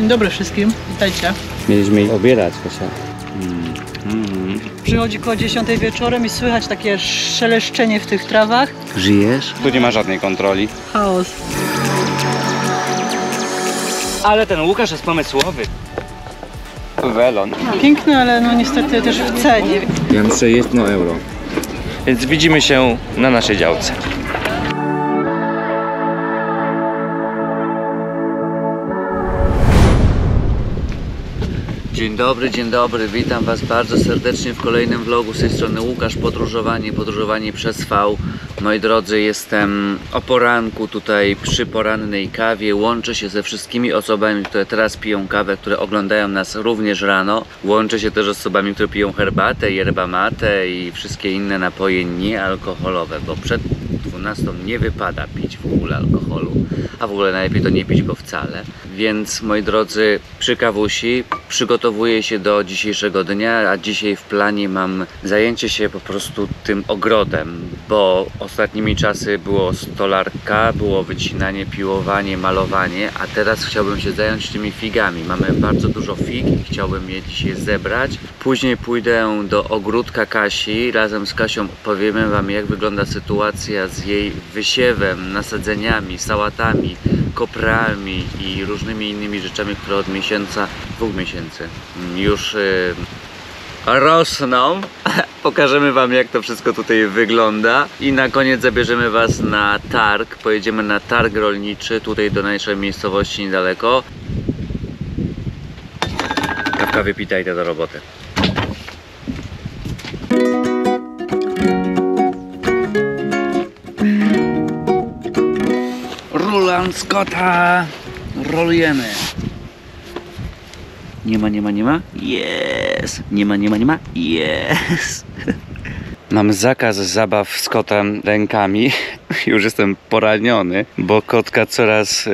Dzień dobry wszystkim, witajcie. Mieliśmy obierać, Kasia. Przychodzi koło 10 wieczorem i słychać takie szeleszczenie w tych trawach. Żyjesz? Tu nie ma żadnej kontroli. Chaos. Ale ten Łukasz jest pomysłowy. Welon. Piękny, ale no niestety też w cenie. Ja muszę jeść na euro. Więc widzimy się na naszej działce. Dzień dobry, witam Was bardzo serdecznie w kolejnym vlogu. Z tej strony Łukasz, podróżowanie przez V. Moi drodzy, jestem o poranku tutaj przy porannej kawie. Łączę się ze wszystkimi osobami, które teraz piją kawę, które oglądają nas również rano. Łączę się też z osobami, które piją herbatę, yerba mate i wszystkie inne napoje niealkoholowe, bo przed 12 nie wypada pić w ogóle alkoholu, a w ogóle najlepiej to nie pić go wcale. Więc moi drodzy, przy kawusi przygotowuję się do dzisiejszego dnia, a dzisiaj w planie mam zajęcie się po prostu tym ogrodem, bo ostatnimi czasy było stolarka, było wycinanie, piłowanie, malowanie, a teraz chciałbym się zająć tymi figami. Mamy bardzo dużo fig i chciałbym je dzisiaj zebrać. Później pójdę do ogródka Kasi, razem z Kasią opowiemy Wam, jak wygląda sytuacja z jej wysiewem, nasadzeniami, sałatami, koprami i różnymi innymi rzeczami, które od miesiąca, 2 miesięcy już rosną. Pokażemy Wam, jak to wszystko tutaj wygląda i na koniec zabierzemy Was na targ. Pojedziemy na targ rolniczy, tutaj do naszej miejscowości niedaleko. Kawka wypita, idę do roboty. Rulant Scotta! Rolujemy! Nie ma? Yes! Nie ma? Yes! Mam zakaz zabaw z kotem rękami. Już jestem poraniony, bo kotka coraz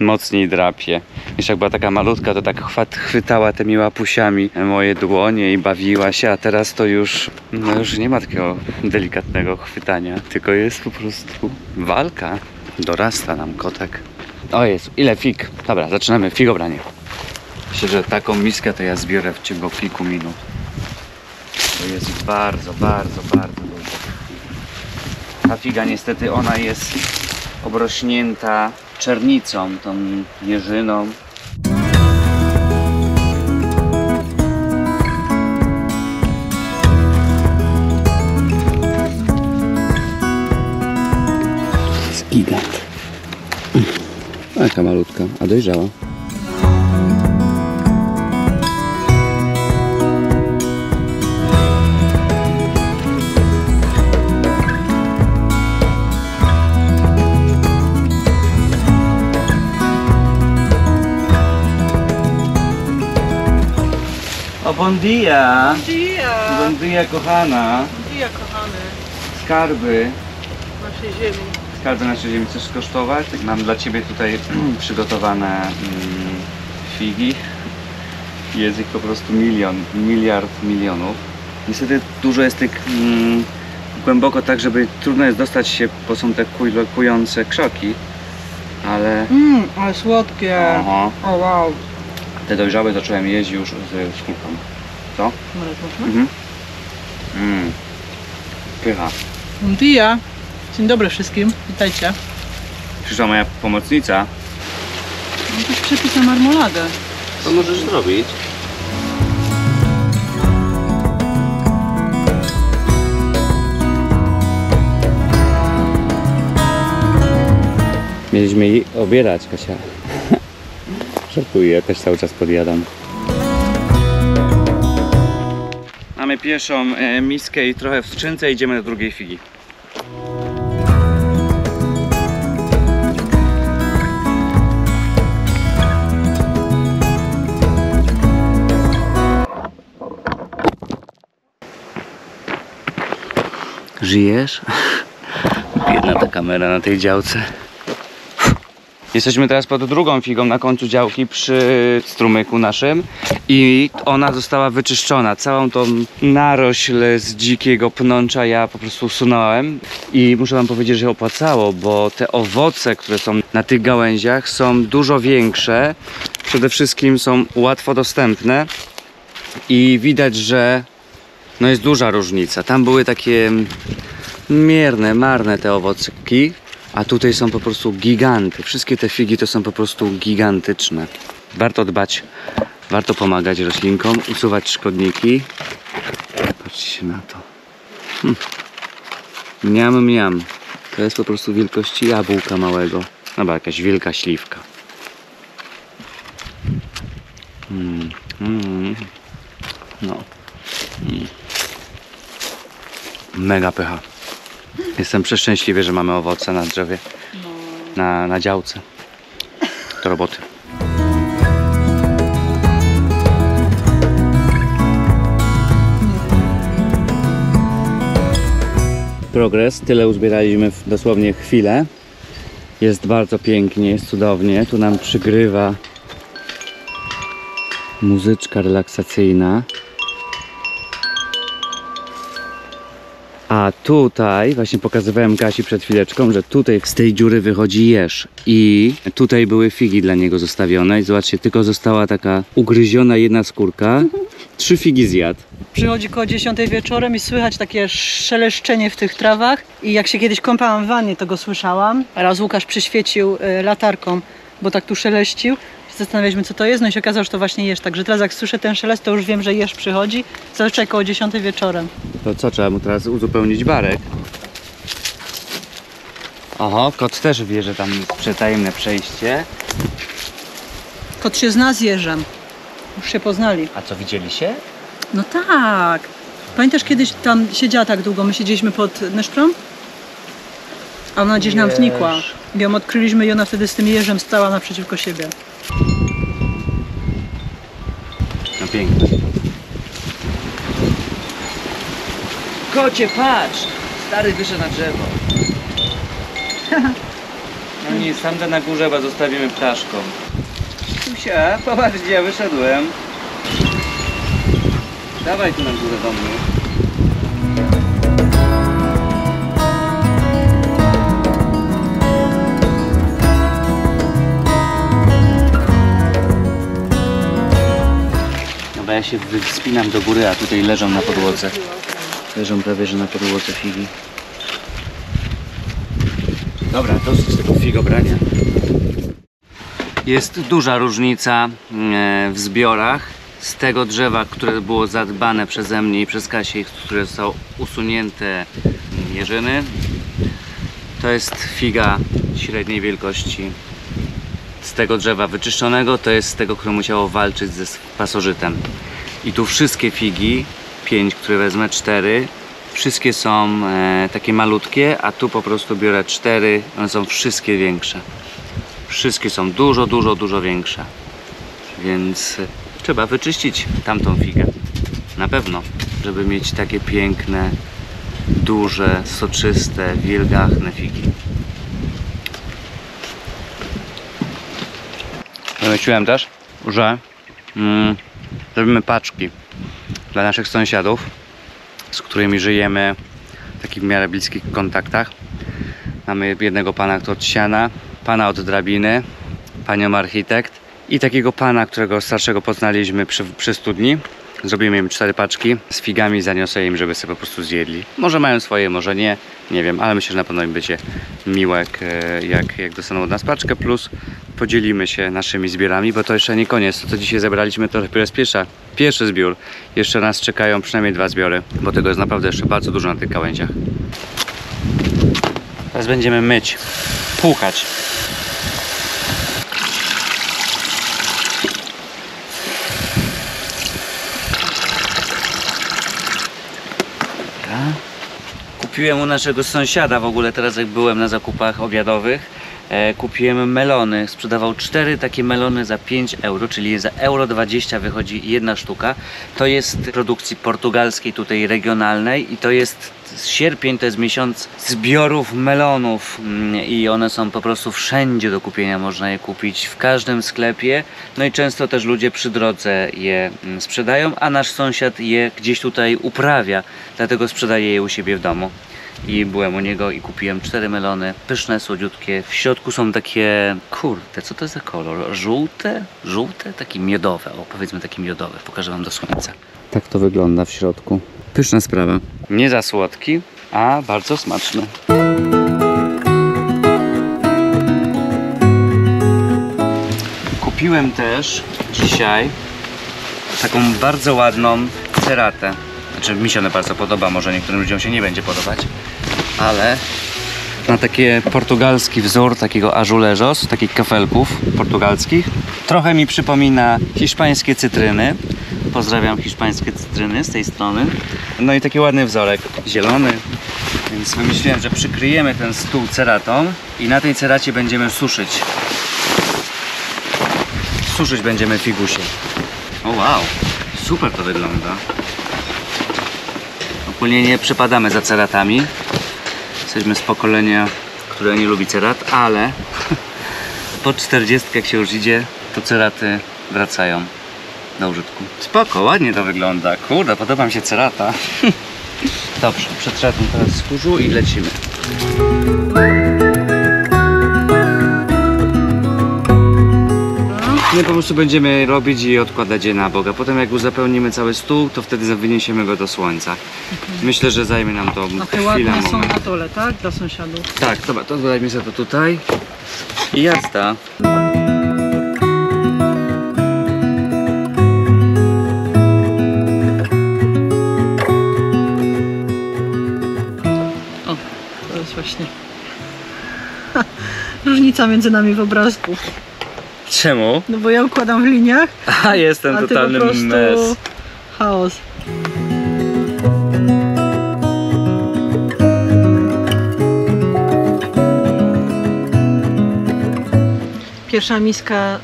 mocniej drapie. Jeszcze jak była taka malutka, to tak chwytała tymi łapusiami moje dłonie i bawiła się, a teraz to już, no już nie ma takiego delikatnego chwytania, tylko jest po prostu walka. Dorasta nam kotek. O Jezu, ile fig. Dobra, zaczynamy figobranie. Myślę, że taką miskę to ja zbiorę w ciągu kilku minut. To jest bardzo dużo. Ta figa niestety, ona jest obrośnięta czernicą, tą jeżyną. Gigant. Taka malutka, a dojrzała. O, bon dia! Bon dia! Bon dia, kochana! Bon dia, kochany! Skarby naszej ziemi. Skarby naszej ziemi, chcesz skosztować? Mam dla Ciebie tutaj przygotowane figi. Jest ich po prostu milion, miliard milionów. Niestety dużo jest tych głęboko tak, żeby trudno jest dostać się, bo są te kujące krzoki, ale... ale słodkie! Oho. O wow! Te dojrzałe zacząłem jeść już z kulką. Co? Pycha. Bon dia! Dzień dobry wszystkim, witajcie. Przyszła moja pomocnica. Mam też przepis na marmoladę. Co możesz zrobić? Mieliśmy jej obierać, Kasia. Żartuję, ja też cały czas podjadam. Mamy pierwszą miskę i trochę w skrzynce, idziemy do drugiej figi. Żyjesz? Biedna ta kamera na tej działce. Jesteśmy teraz pod drugą figą na końcu działki przy strumyku naszym i ona została wyczyszczona. Całą tą narośl z dzikiego pnącza ja po prostu usunąłem i muszę Wam powiedzieć, że się opłacało, bo te owoce, które są na tych gałęziach, są dużo większe przede wszystkim są łatwo dostępne i widać, że no jest duża różnica. Tam były takie mierne, marne te owocki, a tutaj są po prostu giganty. Wszystkie te figi to są po prostu gigantyczne. Warto dbać, warto pomagać roślinkom, usuwać szkodniki. Patrzcie na to. Miam, miam. To jest po prostu wielkości jabłka małego. Albo jakaś wielka śliwka. No. Mega pycha. Jestem przeszczęśliwy, że mamy owoce na drzewie. Na działce. Do roboty. Progres. Tyle uzbieraliśmy w dosłownie chwilę. Jest bardzo pięknie, jest cudownie. Tu nam przygrywa muzyczka relaksacyjna. A tutaj, właśnie pokazywałem Kasi przed chwileczką, że tutaj z tej dziury wychodzi jeż. I tutaj były figi dla niego zostawione. I zobaczcie, tylko została taka ugryziona jedna skórka. 3 figi zjadł. Przychodzi koło 10 wieczorem i słychać takie szeleszczenie w tych trawach. I jak się kiedyś kąpałam w wannie, to go słyszałam. Raz Łukasz przyświecił latarką, bo tak tu szeleścił. Zastanawialiśmy, co to jest, no i się okazało, że to właśnie jeż. Także teraz jak słyszę ten szelest, to już wiem, że jeż przychodzi. Zazwyczaj koło 10 wieczorem. To co, trzeba mu teraz uzupełnić barek? Oho, kot też wie, że tam jest przetajemne przejście. Kot się zna z jeżem. Już się poznali. A co, widzieli się? No tak. Pamiętasz, kiedyś tam siedziała tak długo, my siedzieliśmy pod Neszprą? A ona gdzieś nam wnikła. I ją odkryliśmy i ona wtedy z tym jeżem stała naprzeciwko siebie. No pięknie. Kocie, patrz! Stary wyszedł na drzewo. No nie, samda na górze, bo zostawimy ptaszką. Kusia, popatrz, gdzie ja wyszedłem. Dawaj tu na górę do mnie. Ja się wspinam do góry, a tutaj leżą na podłodze. Leżą prawie, że na podłodze figi. Dobra, dosyć tego figobrania. Jest duża różnica w zbiorach. Z tego drzewa, które było zadbane przeze mnie i przez Kasię, które zostało usunięte jeżyny, to jest figa średniej wielkości. Z tego drzewa wyczyszczonego, to jest z tego, które musiało walczyć ze pasożytem. I tu wszystkie figi, 5, które wezmę, 4, wszystkie są takie malutkie, a tu po prostu biorę 4, one są wszystkie większe. Wszystkie są dużo, dużo, dużo większe. Więc trzeba wyczyścić tamtą figę. Na pewno, żeby mieć takie piękne, duże, soczyste, wielgachne figi. Myślałem też, że zrobimy paczki dla naszych sąsiadów, z którymi żyjemy w takich w miarę bliskich kontaktach. Mamy jednego pana od siana, pana od drabiny, panią architekt i takiego pana, którego starszego poznaliśmy przy studni. Zrobimy im 4 paczki z figami, zaniosę im, żeby sobie po prostu zjedli. Może mają swoje, może nie, nie wiem, ale myślę, że na pewno im będzie miło, jak dostaną od nas paczkę, plus podzielimy się naszymi zbiorami, bo to jeszcze nie koniec. To, co dzisiaj zebraliśmy, to dopiero jest pierwszy zbiór. Jeszcze nas czekają przynajmniej 2 zbiory, bo tego jest naprawdę jeszcze bardzo dużo na tych gałęziach. Teraz będziemy myć, płukać. Kupiłem u naszego sąsiada w ogóle, teraz jak byłem na zakupach obiadowych, kupiłem melony. Sprzedawał 4 takie melony za 5 euro, czyli za 1,20 € wychodzi jedna sztuka. To jest produkcji portugalskiej, tutaj regionalnej, i to jest sierpień, to jest miesiąc zbiorów melonów i one są po prostu wszędzie do kupienia, można je kupić w każdym sklepie. No i często też ludzie przy drodze je sprzedają, a nasz sąsiad je gdzieś tutaj uprawia, dlatego sprzedaje je u siebie w domu. i byłem u niego i kupiłem 4 melony, pyszne, słodziutkie. W środku są takie, kurde, co to jest za kolor? Żółte? Żółte? Takie miodowe, o, powiedzmy takie miodowe. Pokażę wam do słońca. Tak to wygląda w środku. Pyszna sprawa. Nie za słodki, a bardzo smaczny. Kupiłem też dzisiaj taką bardzo ładną ceratę. Znaczy, mi się ona bardzo podoba, może niektórym ludziom się nie będzie podobać, ale na takie portugalski wzór takiego azulejos, takich kafelków portugalskich. Trochę mi przypomina hiszpańskie cytryny. Pozdrawiam hiszpańskie cytryny z tej strony. No i taki ładny wzorek, zielony. Więc wymyśliłem, że przykryjemy ten stół ceratą i na tej ceracie będziemy suszyć. Suszyć będziemy figusie. O wow, super to wygląda. Ogólnie nie przepadamy za ceratami. Jesteśmy z pokolenia, które nie lubi cerat, ale po 40 jak się już idzie, to ceraty wracają do użytku. Spoko, ładnie to wygląda. Kurde, podoba mi się cerata. Dobrze, przetrzetam teraz z kurzu i lecimy. My po prostu będziemy robić i odkładać je na bok. Potem jak uzupełnimy cały stół, to wtedy wyniesiemy go do słońca. Okay. Myślę, że zajmie nam to chwilę. Takie ładne są na dole, tak? Dla sąsiadów. Tak, to dodajmy sobie to tutaj. I jazda. O, to jest właśnie różnica między nami w obrazku. Czemu? No bo ja układam w liniach. A jestem totalny mes. Chaos. Pierwsza miska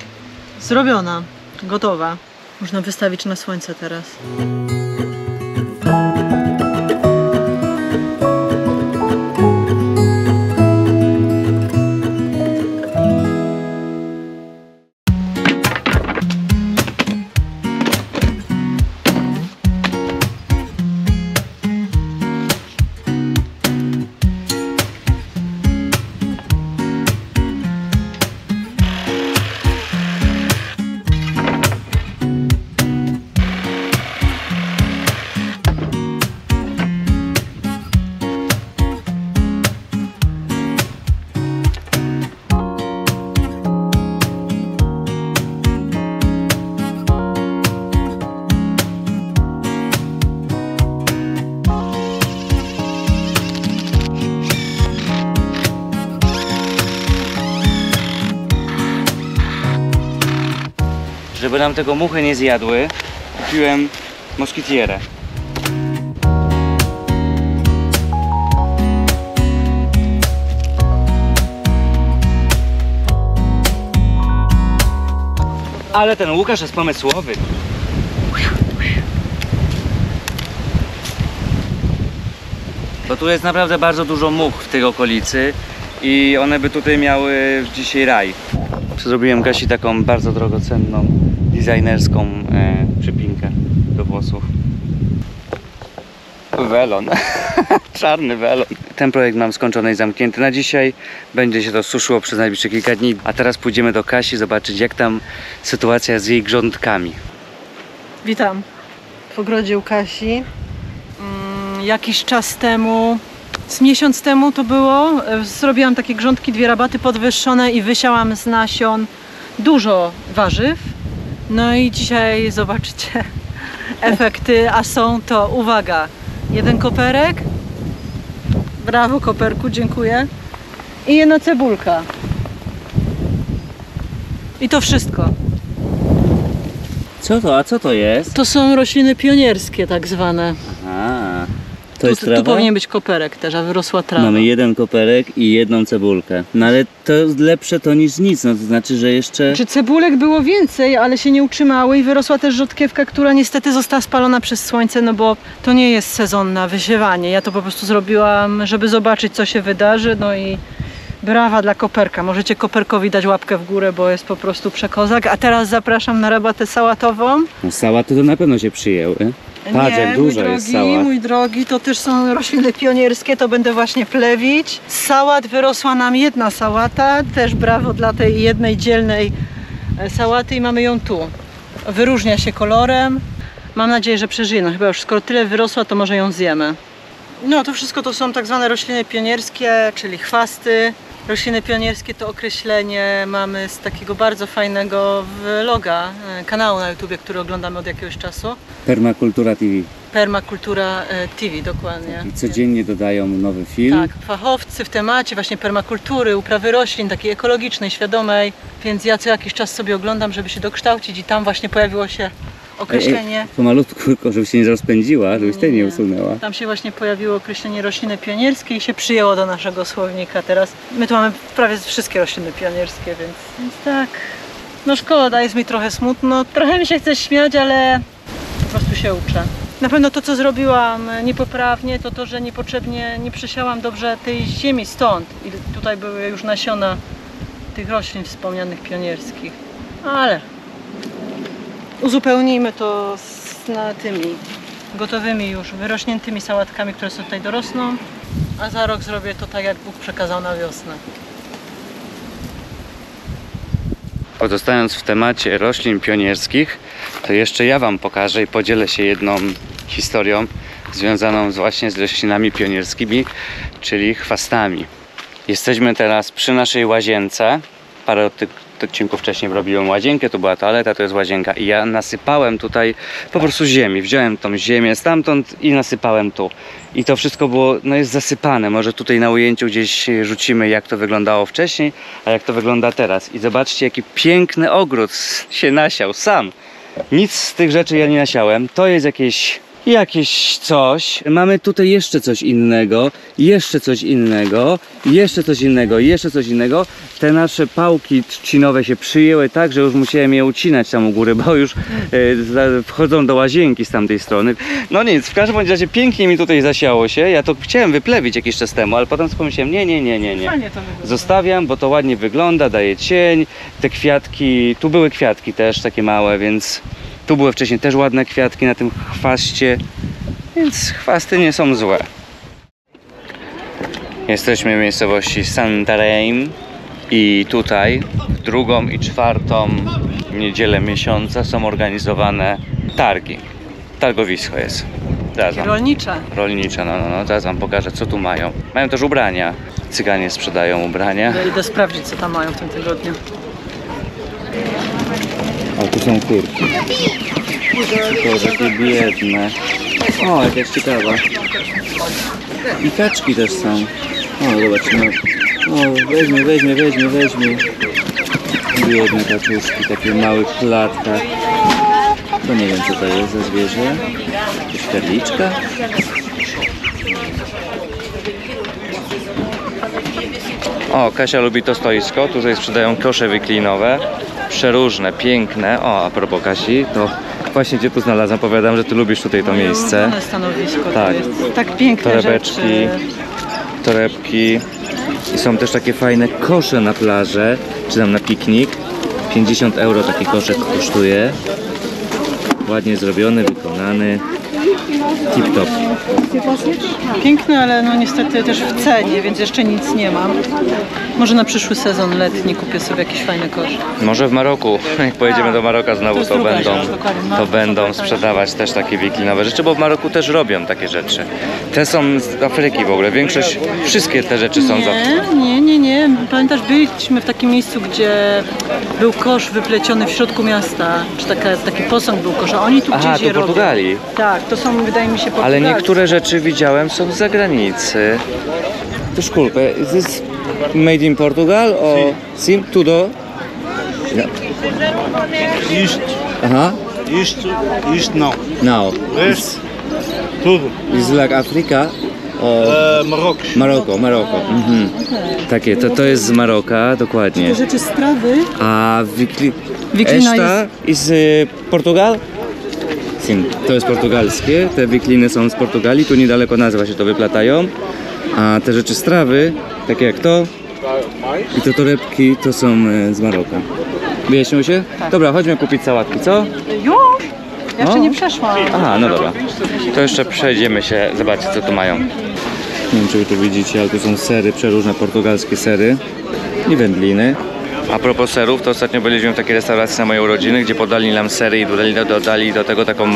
zrobiona, gotowa. Można wystawić na słońce teraz. Żeby nam tego muchy nie zjadły, kupiłem moskitierę. Ale ten Łukasz jest pomysłowy. Bo tu jest naprawdę bardzo dużo much w tej okolicy i one by tutaj miały dzisiaj raj. Zrobiłem Kasi taką bardzo drogocenną, designerską przypinkę do włosów. Welon. Czarny welon. Ten projekt mam skończony i zamknięty na dzisiaj. Będzie się to suszyło przez najbliższe kilka dni. A teraz pójdziemy do Kasi zobaczyć, jak tam sytuacja z jej grządkami. Witam w ogrodzie u Kasi. Jakiś czas temu, z miesiąc temu to było, zrobiłam takie grządki, 2 rabaty podwyższone i wysiałam z nasion dużo warzyw. No i dzisiaj zobaczycie efekty, a są to, uwaga, 1 koperek, brawo koperku, dziękuję, i 1 cebulka. I to wszystko. Co to, a co to jest? To są rośliny pionierskie tak zwane. Aha. Tu powinien być koperek też, a wyrosła trawa. Mamy 1 koperek i 1 cebulkę. No ale to lepsze to niż nic, no to znaczy, że jeszcze... Znaczy cebulek było więcej, ale się nie utrzymały i wyrosła też rzodkiewka, która niestety została spalona przez słońce, no bo to nie jest sezon na wysiewanie. Ja to po prostu zrobiłam, żeby zobaczyć, co się wydarzy, no i Brawa dla Koperka. Możecie Koperkowi dać łapkę w górę, bo jest po prostu przekozak. A teraz zapraszam na rabatę sałatową. No, sałaty to na pewno się przyjęły. Patrz, jak dużo jest sałat. Mój drogi, to też są rośliny pionierskie, to będę właśnie plewić. Z sałat wyrosła nam jedna sałata, też brawo dla tej jednej dzielnej sałaty i mamy ją tu. Wyróżnia się kolorem. Mam nadzieję, że przeżyje. No chyba już skoro tyle wyrosła, to może ją zjemy. No to wszystko to są tak zwane rośliny pionierskie, czyli chwasty. Rośliny pionierskie to określenie mamy z takiego bardzo fajnego vloga, kanału na YouTubie, który oglądamy od jakiegoś czasu. Permakultura TV. Permakultura TV, dokładnie. I codziennie dodają nowy film. Tak, fachowcy w temacie właśnie permakultury, uprawy roślin, takiej ekologicznej, świadomej. Więc ja co jakiś czas sobie oglądam, żeby się dokształcić i tam właśnie pojawiło się określenie... Pomalutku, tylko żebyś się nie rozpędziła, żebyś tej nie usunęła. Tam się właśnie pojawiło określenie rośliny pionierskie i się przyjęło do naszego słownika teraz. My tu mamy prawie wszystkie rośliny pionierskie, więc tak... No szkoda, jest mi trochę smutno. Trochę mi się chce śmiać, ale po prostu się uczę. Na pewno to, co zrobiłam niepoprawnie, to to, że niepotrzebnie nie przesiałam dobrze tej ziemi stąd. I tutaj były już nasiona tych roślin wspomnianych pionierskich. Ale... uzupełnijmy to tymi gotowymi już, wyrośniętymi sałatkami, które są tutaj dorosną, a za rok zrobię to tak, jak Bóg przekazał na wiosnę. Pozostając w temacie roślin pionierskich, to jeszcze ja Wam pokażę i podzielę się jedną historią związaną właśnie z roślinami pionierskimi, czyli chwastami. Jesteśmy teraz przy naszej łazience. Parę odcinków wcześniej robiłem łazienkę, to była toaleta, to jest łazienka i ja nasypałem tutaj po prostu ziemi, wziąłem tą ziemię stamtąd i nasypałem tu i to wszystko było, no jest zasypane, może tutaj na ujęciu gdzieś rzucimy jak to wyglądało wcześniej, a jak to wygląda teraz i zobaczcie jaki piękny ogród się nasiał sam, nic z tych rzeczy ja nie nasiałem, to jest jakieś coś. Mamy tutaj jeszcze coś innego, jeszcze coś innego, jeszcze coś innego, jeszcze coś innego. Te nasze pałki trzcinowe się przyjęły tak, że już musiałem je ucinać tam u góry, bo już wchodzą do łazienki z tamtej strony. No nic, w każdym razie pięknie mi tutaj zasiało się. Ja to chciałem wyplewić jakiś czas temu, ale potem pomyślałem, nie. Zostawiam, bo to ładnie wygląda, daje cień. Te kwiatki, tu były kwiatki też takie małe, więc... Tu były wcześniej też ładne kwiatki na tym chwaście, więc chwasty nie są złe. Jesteśmy w miejscowości Santarém i tutaj w drugą i czwartą niedzielę miesiąca są organizowane targi. Targowisko jest. Rolnicze. Rolnicze, no. Teraz Wam pokażę, co tu mają. Mają też ubrania. Cyganie sprzedają ubrania. Ja idę sprawdzić, co tam mają w tym tygodniu. O, tu są kurki. To takie biedne. O, jakaś ciekawa. I kaczki też są. O, zobaczmy. O, weźmie. Biedne kaczuszki, takie małe klatka. To nie wiem, co to jest za zwierzę. Jakaś perliczka. O, Kasia lubi to stoisko. Tutaj sprzedają kosze wiklinowe. Przeróżne, piękne. O, a propos Kasi, to właśnie Cię tu znalazłam. Powiadam, że Ty lubisz tutaj to miejsce. Moje stanowisko. Tak, to jest tak piękne rzeczy. Torebki. I są też takie fajne kosze na plażę, czy tam na piknik. 50 euro taki koszek kosztuje. Ładnie zrobiony, wykonany. Tip-top. Piękne, ale no niestety też w cenie, więc jeszcze nic nie mam. Może na przyszły sezon letni kupię sobie jakiś fajny kosz. Może w Maroku, jak pojedziemy do Maroka znowu, to będą sprzedawać też takie wiklinowe rzeczy, bo w Maroku też robią takie rzeczy. Te są z Afryki w ogóle, większość, wszystkie te rzeczy są z Afryki. Nie. Pamiętasz, byliśmy w takim miejscu, gdzie był kosz wypleciony w środku miasta, czy taki posąg był kosza. Oni tu gdzieś je robią. Portugalii. Tak, to są, wydaje mi się, Portugalii. Ale niektóre rzeczy widziałem są z zagranicy. To szkulpę. Made in Portugal or sim tudo? Yeah. Isto não. Não. Isto tudo. Isto like Africa or Maroko. Mhm. Takie, to jest z Maroka, dokładnie. Te rzeczy z trawy. A wiklina jest z Portugal? Sim. To jest portugalskie. Te wikliny są z Portugalii. Tu niedaleko nazwa się to wyplatają. A te rzeczy z trawy, takie jak to, I te torebki to są z Maroka. Wyjaśniło się? Tak. Dobra, chodźmy kupić sałatki, co? Już? Ja jeszcze nie przeszłam. Aha, no dobra. To jeszcze przejdziemy się, zobaczyć co tu mają. Nie wiem, czy wy tu widzicie, ale tu są sery, przeróżne portugalskie sery i wędliny. A propos serów, to ostatnio byliśmy w takiej restauracji na moje urodziny, gdzie podali nam sery i dodali do tego taką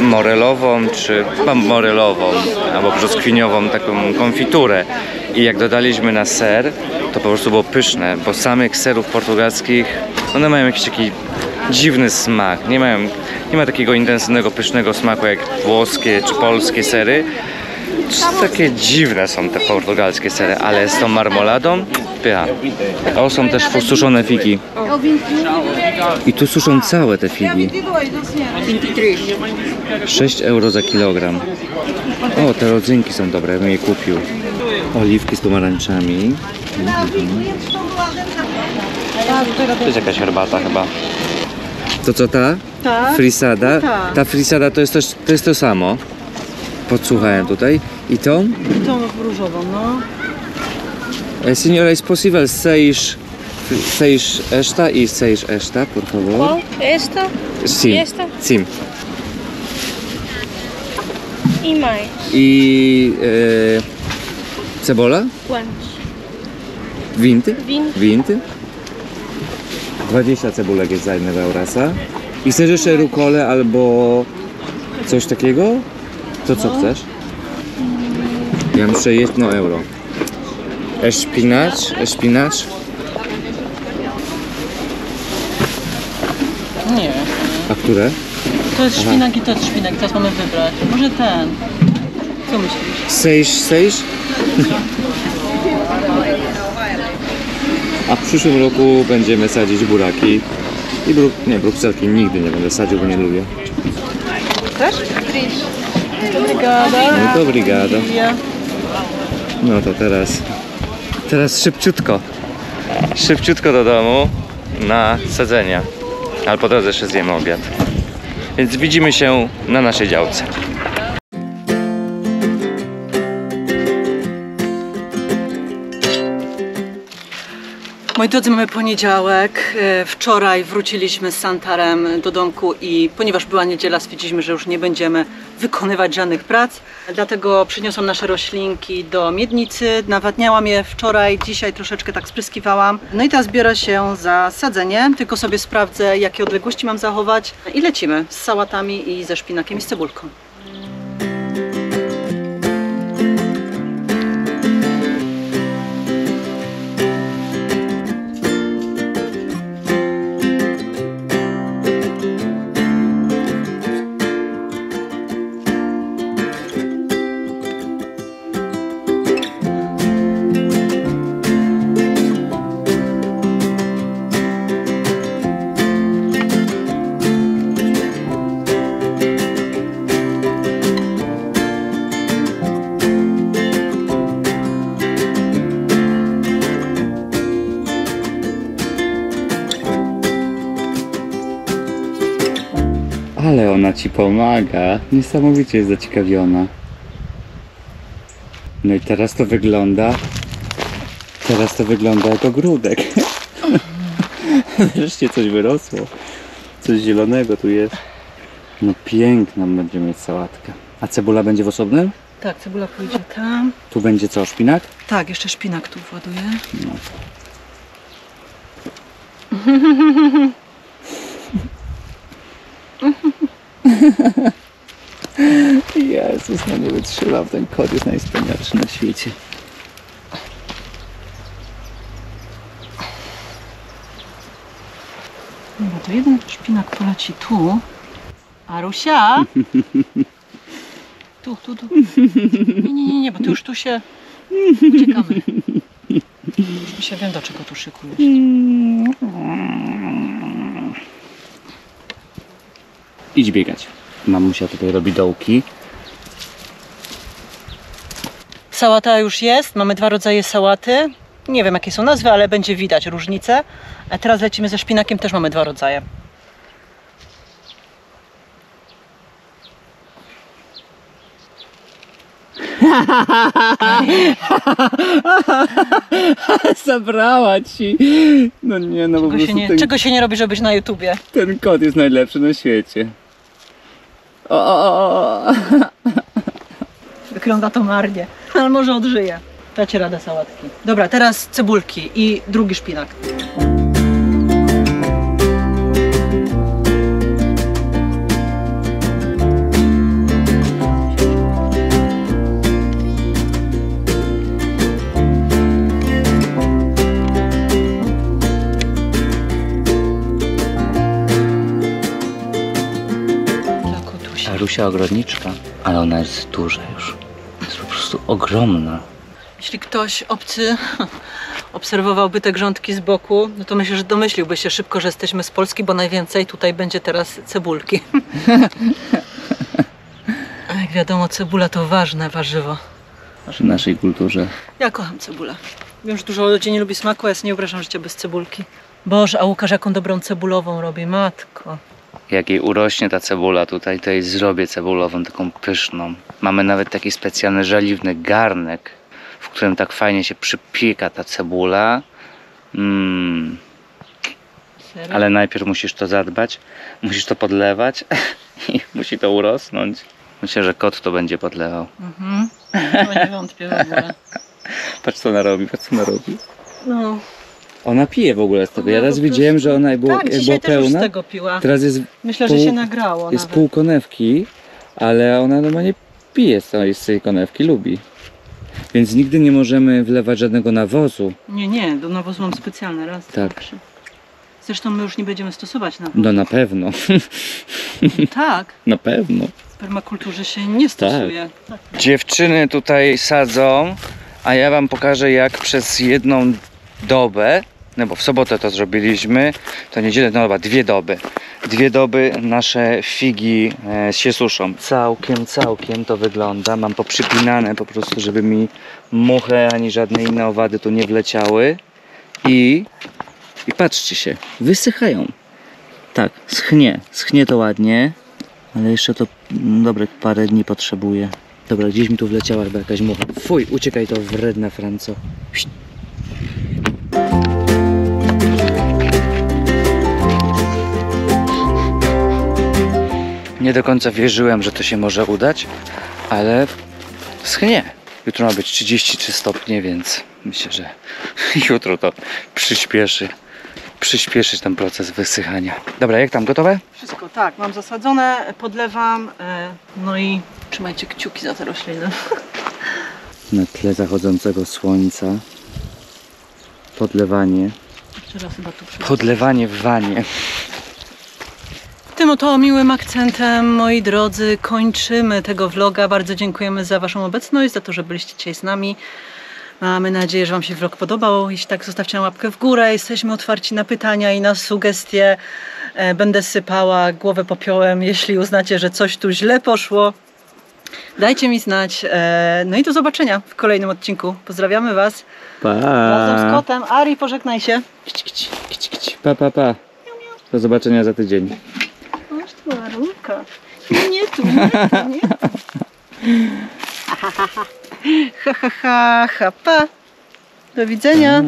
morelową, czy chyba morelową, albo brzoskwiniową taką konfiturę. I jak dodaliśmy na ser, to po prostu było pyszne, bo samych serów portugalskich, one mają jakiś taki dziwny smak. Nie ma takiego intensywnego, pysznego smaku jak włoskie czy polskie sery. Takie dziwne są te portugalskie sery, ale z tą marmoladą pycha. O, są też suszone figi. I tu suszą całe te figi. 6 euro za kilogram. O, te rodzynki są dobre, ja bym je kupił. Oliwki z pomarańczami. To jest jakaś herbata chyba. To co ta? Frisada. Ta frisada to jest to samo. Podsłuchałem tutaj. I tą? I tą różową, no. Signora, jest possible sejsz esta i sejsz esta, por favor. Esta? Sim. Esta? Sim. I maj. I... cebola? Winty? Winty. 20 cebulek jest za 1 eurasa. I chcesz jeszcze rukolę albo coś takiego? To co chcesz? Ja muszę jeść no euro. Szpinacz? Nie. A które? To jest szpinak i to jest szpinak, teraz mamy wybrać. Może ten. Co myślisz? Sejsz? A w przyszłym roku będziemy sadzić buraki. I brukselki nigdy nie będę sadził, bo nie lubię. Też? Obrigada. No to teraz szybciutko do domu na sadzenia, ale po drodze jeszcze zjemy obiad, więc widzimy się na naszej działce. Moi drodzy, mamy poniedziałek. Wczoraj wróciliśmy z Santarém do domku i ponieważ była niedziela, stwierdziliśmy, że już nie będziemy wykonywać żadnych prac. Dlatego przyniosłam nasze roślinki do miednicy. Nawadniałam je wczoraj, dzisiaj troszeczkę tak spryskiwałam. No i teraz biorę się za sadzenie. Tylko sobie sprawdzę, jakie odległości mam zachować. I lecimy z sałatami i ze szpinakiem i z cebulką. Ale ona ci pomaga. Niesamowicie jest zaciekawiona. No i teraz to wygląda... Teraz to wygląda jak ogródek. Wreszcie coś wyrosło. Coś zielonego tu jest. No piękną będziemy mieć sałatkę. A cebula będzie w osobnym? Tak, cebula pójdzie tam. Tu będzie co, szpinak? Tak, jeszcze szpinak tu właduję. No. Jezus, no nie wytrzymał, ten kot jest najwspanialszy na świecie. No to jeden szpinak poleci tu. Arusia! Tu. Nie, bo ty już tu się... Uciekamy. Już się wiem, do czego tu szykujesz. Idź biegać. Mamusia tutaj robi dołki. Sałata już jest. Mamy 2 rodzaje sałaty. Nie wiem jakie są nazwy, ale będzie widać różnicę. A teraz lecimy ze szpinakiem. Też mamy 2 rodzaje. Zabrała ci. No nie, no po prostu czego się nie robi, żeby być na YouTubie? Ten kot jest najlepszy na świecie. O. Wygląda to marnie, ale może odżyje. Dacie radę, sałatki. Dobra, teraz cebulki i drugi szpinak. Rusia ogrodniczka, ale ona jest duża już. Jest po prostu ogromna. Jeśli ktoś obcy obserwowałby te grządki z boku, no to myślę, że domyśliłby się szybko, że jesteśmy z Polski, bo najwięcej tutaj będzie teraz cebulki. Jak wiadomo, cebula to ważne warzywo. W naszej kulturze. Ja kocham cebulę. Wiem, że dużo ludzi nie lubi smaku, a ja nie wyobrażam życia bez cebulki. Boże, a Łukasz jaką dobrą cebulową robi, matko. Jak jej urośnie ta cebula tutaj, to jej zrobię cebulową, taką pyszną. Mamy nawet taki specjalny żeliwny garnek, w którym tak fajnie się przypieka ta cebula. Ale najpierw musisz to zadbać, musisz to podlewać i musi to urosnąć. Myślę, że kot to będzie podlewał. No nie wątpię w ogóle. Patrz co ona robi, patrz co ona robi. No. Ona pije w ogóle z tego. Ja raz widziałem, że ona była, tak, była pełna. Też z tego piła. Teraz jest. Myślę, że się nagrało. Jest nawet pół konewki, ale ona normalnie pije z tej konewki, lubi. Więc nigdy nie możemy wlewać żadnego nawozu. Nie, do nawozu mam specjalny raz. Tak. Zawsze. Zresztą my już nie będziemy stosować nawozu. No na pewno. Tak. Na pewno. W permakulturze się nie stosuje. Tak. Tak. Dziewczyny tutaj sadzą, a ja wam pokażę, jak przez jedną dobę, no bo w sobotę to zrobiliśmy, to niedzielę, no chyba dwie doby nasze figi się suszą. Całkiem to wygląda, mam poprzypinane po prostu, żeby mi muchy ani żadne inne owady tu nie wleciały i patrzcie się, wysychają. Tak, schnie to ładnie, ale jeszcze to dobrych parę dni potrzebuje. Dobra, gdzieś mi tu wleciała chyba jakaś mucha. Fuj, uciekaj to wredna Franco. Nie do końca wierzyłem, że to się może udać, ale schnie. Jutro ma być 33 stopnie, więc myślę, że jutro to przyspieszy ten proces wysychania. Dobra, jak tam, gotowe? Wszystko, tak, mam zasadzone, podlewam, no i trzymajcie kciuki za te rośliny. Na tle zachodzącego słońca podlewanie. Jeszcze raz chyba tu przyjdzie. Podlewanie w wanie. Tym oto miłym akcentem, moi drodzy, kończymy tego vloga. Bardzo dziękujemy za waszą obecność, za to, że byliście dzisiaj z nami. Mamy nadzieję, że wam się vlog podobał. Jeśli tak, zostawcie nam łapkę w górę. Jesteśmy otwarci na pytania i na sugestie. Będę sypała głowę popiołem, jeśli uznacie, że coś tu źle poszło. Dajcie mi znać. No i do zobaczenia w kolejnym odcinku. Pozdrawiamy was. Pa. Razem z kotem. Ari, pożegnaj się. Pa. Do zobaczenia za tydzień. Marunka. Nie tu. Ha, pa. Do widzenia.